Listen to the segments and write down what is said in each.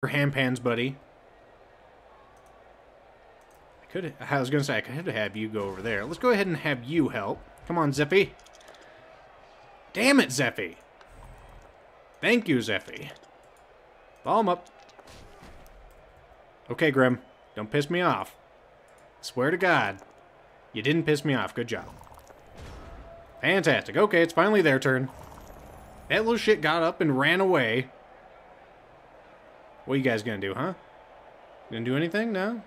for Hand Pan's buddy. I could have you go over there. Let's go ahead and have you help. Come on, Zeffy. Damn it, Zeffy. Thank you, Zeffy. Ball him up. Okay, Grim. Don't piss me off. Swear to God. You didn't piss me off. Good job. Fantastic. Okay, it's finally their turn. That little shit got up and ran away. What are you guys gonna do, huh? Gonna do anything? No?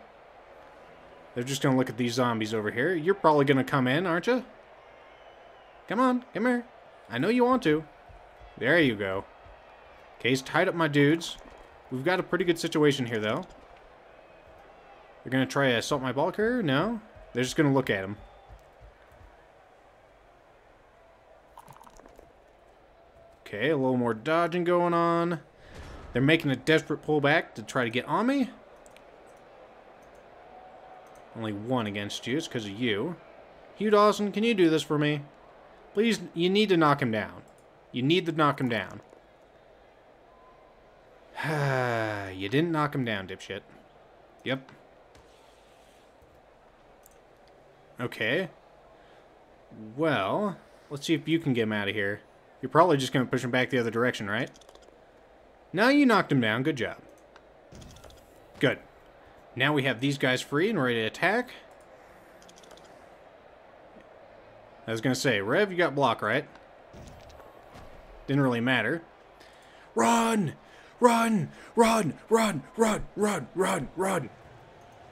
They're just gonna look at these zombies over here. You're probably gonna come in, aren't you? Come on, come here. I know you want to. There you go. Okay, he's tied up my dudes. We've got a pretty good situation here, though. They're gonna try to assault my ball carrier? No? They're just gonna look at him. Okay, a little more dodging going on. They're making a desperate pullback to try to get on me. Only one against you. It's because of you. Hugh Dawson, can you do this for me? Please, you need to knock him down. You need to knock him down. You didn't knock him down, dipshit. Yep. Okay. Well, let's see if you can get him out of here. You're probably just going to push him back the other direction, right? Now you knocked him down. Good job. Good. Now we have these guys free and ready to attack. I was going to say, Rev, you got block, right? Didn't really matter. Run! Run! Run! Run! Run! Run! Run! Run!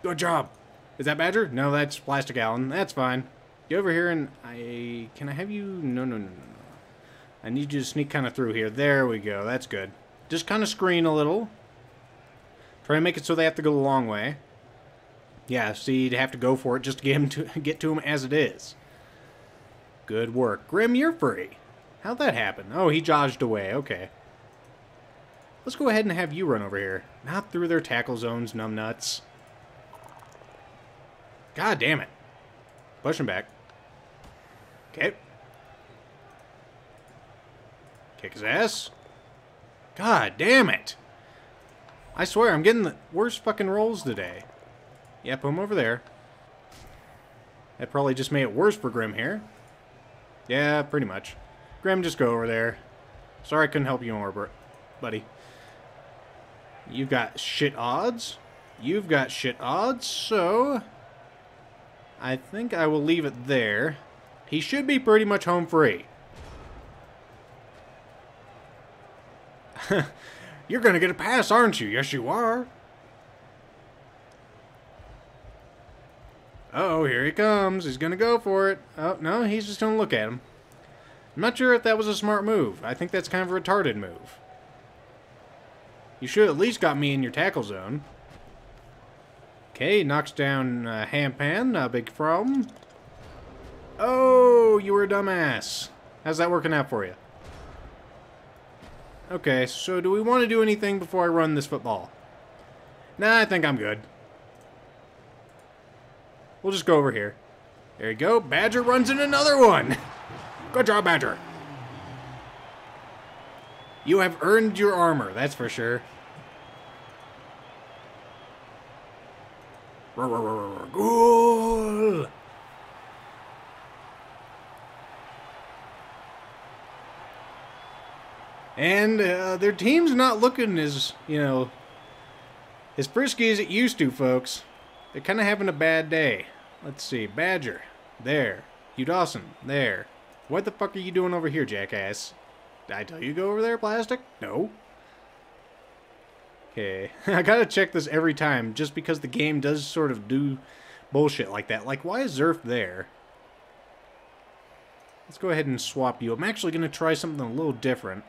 Good job. Is that Badger? No, that's Plastic Alan. That's fine. Get over here and Can I have you? No, no, no, no. I need you to sneak kind of through here. There we go. That's good. Just kind of screen a little. Try to make it so they have to go the long way. Yeah, see, you'd have to go for it just to get to him as it is. Good work. Grim, you're free. How'd that happen? Oh, he dodged away. Okay. Let's go ahead and have you run over here. Not through their tackle zones, numbnuts. God damn it. Push him back. Okay. Kick his ass. God damn it. I swear, I'm getting the worst fucking rolls today. Yeah, put him over there. That probably just made it worse for Grim here. Yeah, pretty much. Grim, just go over there. Sorry I couldn't help you more, buddy. You've got shit odds. You've got shit odds, so... I think I will leave it there. He should be pretty much home free. You're gonna get a pass, aren't you? Yes, you are. Uh-oh, here he comes. He's gonna go for it. Oh, no, he's just gonna look at him. I'm not sure if that was a smart move. I think that's kind of a retarded move. You should have at least got me in your tackle zone. Okay, knocks down Hand Pan, not a big problem. Oh, you were a dumbass. How's that working out for you? Okay, so do we want to do anything before I run this football? Nah, I think I'm good. We'll just go over here. There you go. Badger runs in another one. Good job, Badger. You have earned your armor, that's for sure. Goal! And their team's not looking as, as frisky as it used to, folks. They're kind of having a bad day. Let's see. Badger. There. Hugh Dawson. There. What the fuck are you doing over here, jackass? Did I tell you to go over there, Plastic? No. Okay. I gotta check this every time, just because the game does sort of do bullshit like that. Like, why is Zurf there? Let's go ahead and swap you. I'm actually gonna try something a little different.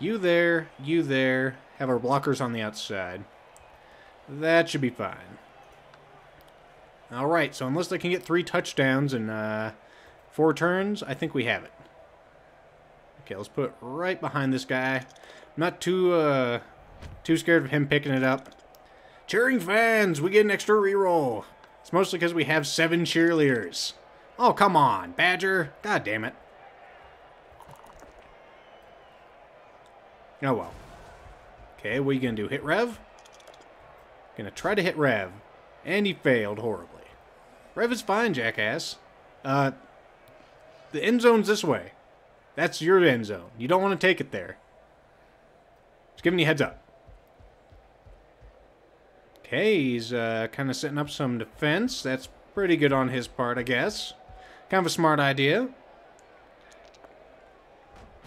You there. You there. Have our blockers on the outside. That should be fine. Alright, so unless they can get 3 touchdowns and 4 turns, I think we have it. Okay, let's put it right behind this guy. I'm not too scared of him picking it up. Cheering fans, we get an extra reroll. It's mostly because we have 7 cheerleaders. Oh, come on, Badger. God damn it. Oh, well. Okay, what are you going to do? Hit Rev? Gonna try to hit Rev, and he failed horribly. Rev is fine, jackass. The end zone's this way. That's your end zone. You don't want to take it there. Just giving you a heads up. Okay, he's kind of setting up some defense. That's pretty good on his part, I guess. Kind of a smart idea.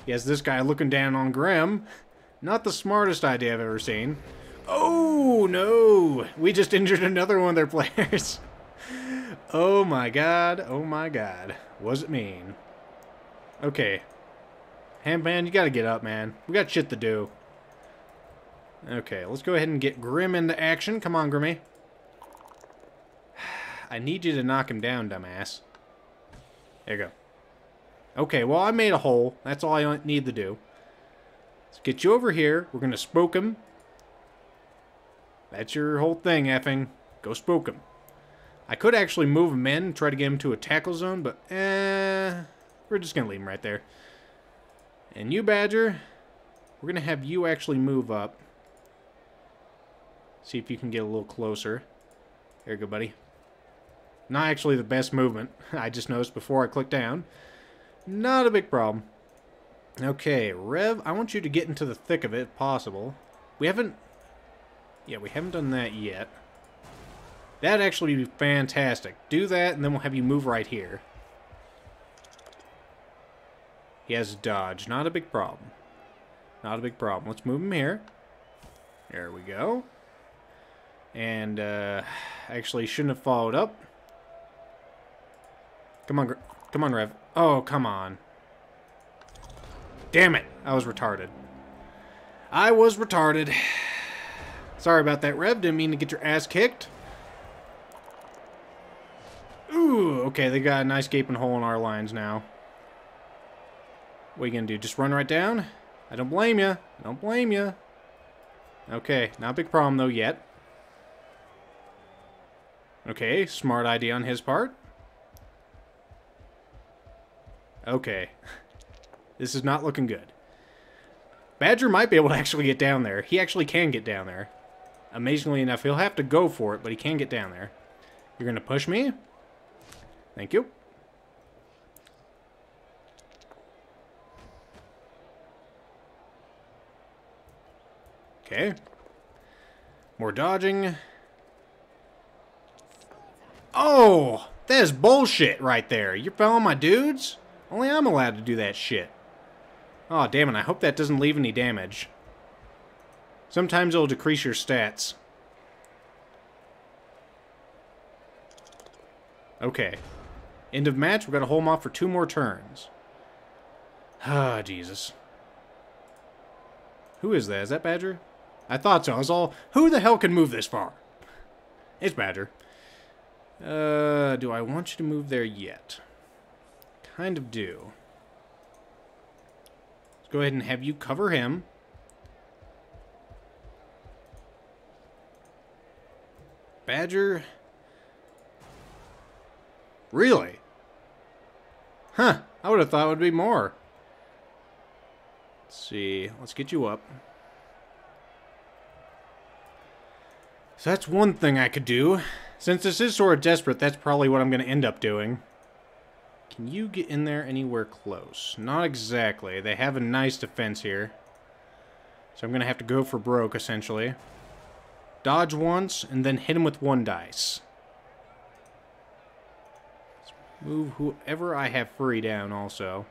He has this guy looking down on Grim. Not the smartest idea I've ever seen. Oh, no! We just injured another one of their players. Oh my god, oh my god. Was it mean? Okay. Hand Pan, you gotta get up, man. We got shit to do. Okay, let's go ahead and get Grim into action. Come on, Grimmy. I need you to knock him down, dumbass. There you go. Okay, well, I made a hole. That's all I need to do. Let's get you over here. We're gonna spook him. That's your whole thing, effing. Go spook him. I could actually move him in, try to get him to a tackle zone, but we're just gonna leave him right there. And you, Badger, we're gonna have you actually move up. See if you can get a little closer. There you go, buddy. Not actually the best movement. I just noticed before I clicked down. Not a big problem. Okay, Rev, I want you to get into the thick of it, if possible. We haven't done that yet. That'd actually be fantastic. Do that, and then we'll have you move right here. He has a dodge. Not a big problem. Not a big problem. Let's move him here. There we go. And, actually shouldn't have followed up. Come on, come on, Rev. Oh, come on. Damn it. I was retarded. I was retarded. Sorry about that, Rev. Didn't mean to get your ass kicked. Ooh, okay, they got a nice gaping hole in our lines now. What are you gonna do? Just run right down? I don't blame you. I don't blame you. Okay, not a big problem though yet. Okay, smart idea on his part. Okay, this is not looking good. Badger might be able to actually get down there. He actually can get down there. Amazingly enough, he'll have to go for it, but he can get down there. You're gonna push me? Thank you. Okay. More dodging. Oh! That is bullshit right there. You're following my dudes? Only I'm allowed to do that shit. Oh, damn it. I hope that doesn't leave any damage. Sometimes it'll decrease your stats. Okay. End of match. We've got to hold him off for 2 more turns. Ah, Jesus. Who is that? Is that Badger? I thought so. I was all, who the hell can move this far? It's Badger. Do I want you to move there yet? Kind of do. Let's go ahead and have you cover him. Badger... Really? Huh. I would have thought it would be more. Let's see. Let's get you up. So that's one thing I could do. Since this is sort of desperate, that's probably what I'm going to end up doing. Can you get in there anywhere close? Not exactly. They have a nice defense here. So I'm going to have to go for broke, essentially. Dodge once, and then hit him with 1 dice. Move whoever I have free down also.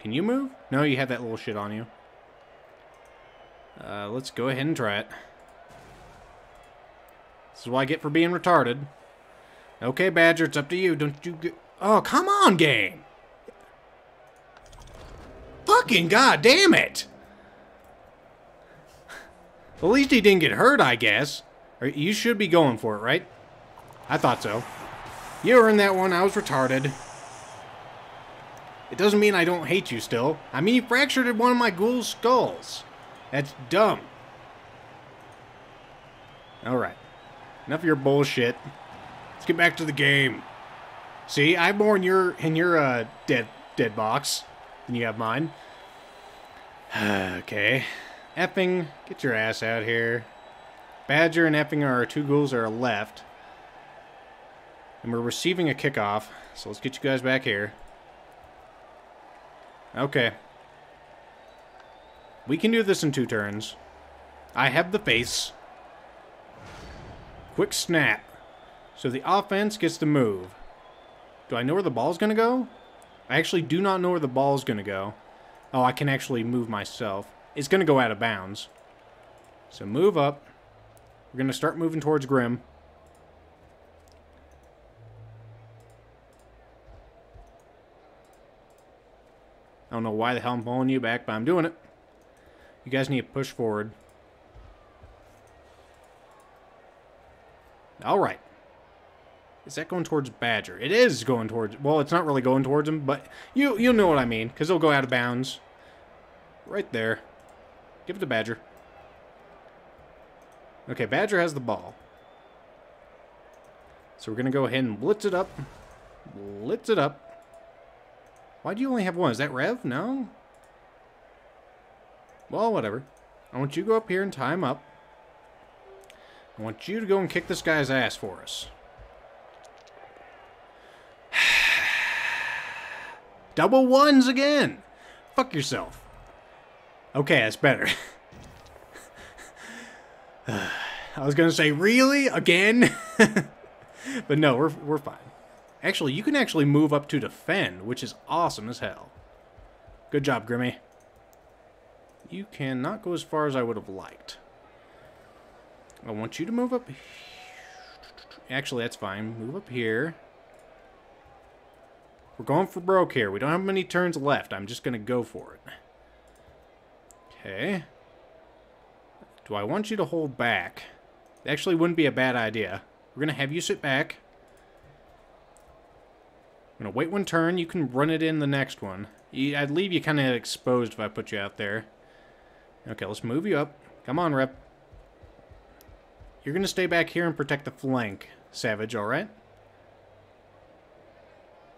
Can you move? No, you have that little shit on you. Let's go ahead and try it. This is what I get for being retarded. Okay, Badger, it's up to you. Don't you get... Oh, come on, game! Fucking goddamn it! At least he didn't get hurt, I guess. Or you should be going for it, right? I thought so. You earned that one. I was retarded. It doesn't mean I don't hate you still. I mean, you fractured one of my ghoul's skulls. That's dumb. Alright. Enough of your bullshit. Let's get back to the game. See, I have more in your dead box than you have mine. Okay. Epping, get your ass out here. Badger and Epping are our two goals that are left. And we're receiving a kickoff. So let's get you guys back here. Okay. We can do this in 2 turns. I have the face. Quick snap. So the offense gets to move. Do I know where the ball's going to go? I actually do not know where the ball's going to go. Oh, I can actually move myself. It's going to go out of bounds. So move up. We're going to start moving towards Grim. I don't know why the hell I'm pulling you back, but I'm doing it. You guys need to push forward. All right. Is that going towards Badger? It is going towards... Well, it's not really going towards him, but you know what I mean, because it'll go out of bounds. Right there. Give it to Badger. Okay, Badger has the ball. So we're going to go ahead and blitz it up. Blitz it up. Why do you only have one? Is that Rev? No? Well, whatever. I want you to go up here and tie him up. I want you to go and kick this guy's ass for us. Double ones again! Fuck yourself. Okay, that's better. I was gonna say, really? Again? But no, we're fine. Actually, you can actually move up to defend, which is awesome as hell. Good job, Grimmy. You cannot go as far as I would have liked. I want you to move up. Actually, that's fine. Move up here. We're going for broke here. We don't have many turns left. I'm just going to go for it. Okay. Do I want you to hold back? It actually wouldn't be a bad idea. We're going to have you sit back. I'm going to wait 1 turn. You can run it in the next one. I'd leave you kind of exposed if I put you out there. Okay, let's move you up. Come on, Rep. You're going to stay back here and protect the flank, Savage, all right?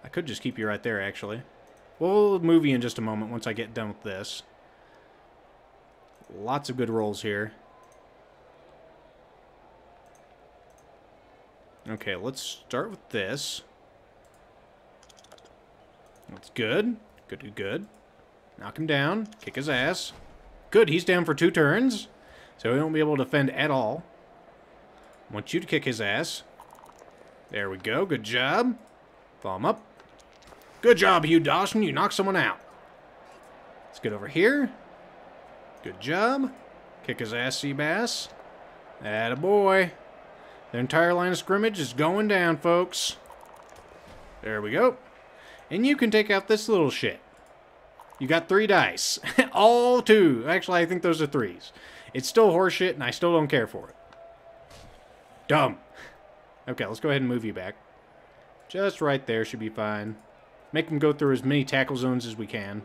I could just keep you right there, actually. We'll move you in just a moment once I get done with this. Lots of good rolls here. Okay, let's start with this. That's good. Good, good. Knock him down. Kick his ass. Good, he's down for 2 turns. So he won't be able to defend at all. I want you to kick his ass. There we go. Good job. Follow him up. Good job, Hugh Dawson. You knocked someone out. Let's get over here. Good job. Kick his ass, sea bass. Attaboy. Their entire line of scrimmage is going down, folks. There we go. And you can take out this little shit. You got 3 dice. All 2. Actually, I think those are 3s. It's still horseshit, and I still don't care for it. Dumb. Okay, let's go ahead and move you back. Just right there should be fine. Make them go through as many tackle zones as we can.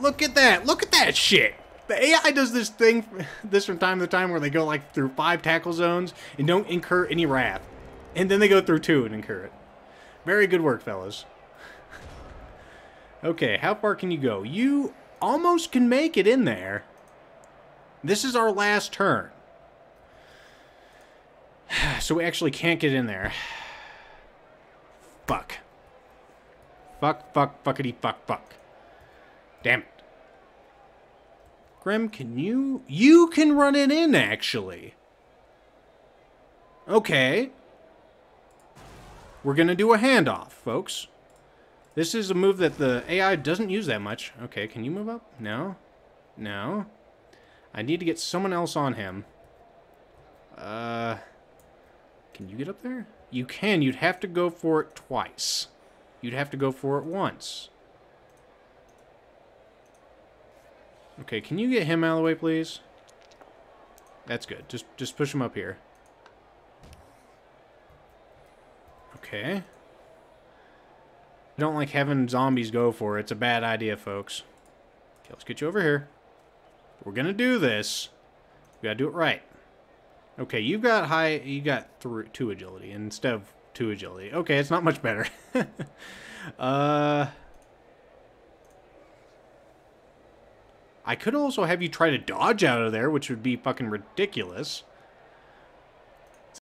Look at that! Look at that shit! The AI does this thing from time to time where they go like through 5 tackle zones and don't incur any wrath. And then they go through 2 and incur it. Very good work, fellas. Okay, how far can you go? You almost can make it in there. This is our last turn. So we actually can't get in there. Fuck. Fuck, fuck, fuckity, fuck, fuck. Damn it. Grim, can you... You can run it in, actually. Okay. We're going to do a handoff, folks. This is a move that the AI doesn't use that much. Okay, can you move up? No. No. I need to get someone else on him. Can you get up there? You can. You'd have to go for it twice. You'd have to go for it once. Okay, can you get him out of the way, please? That's good. Just push him up here. Okay. I don't like having zombies go for it. It's a bad idea, folks. Okay, let's get you over here. We're gonna do this. We gotta do it right. Okay, you've got high... You got 2 agility instead of 2 agility. Okay, it's not much better. I could also have you try to dodge out of there, which would be fucking ridiculous.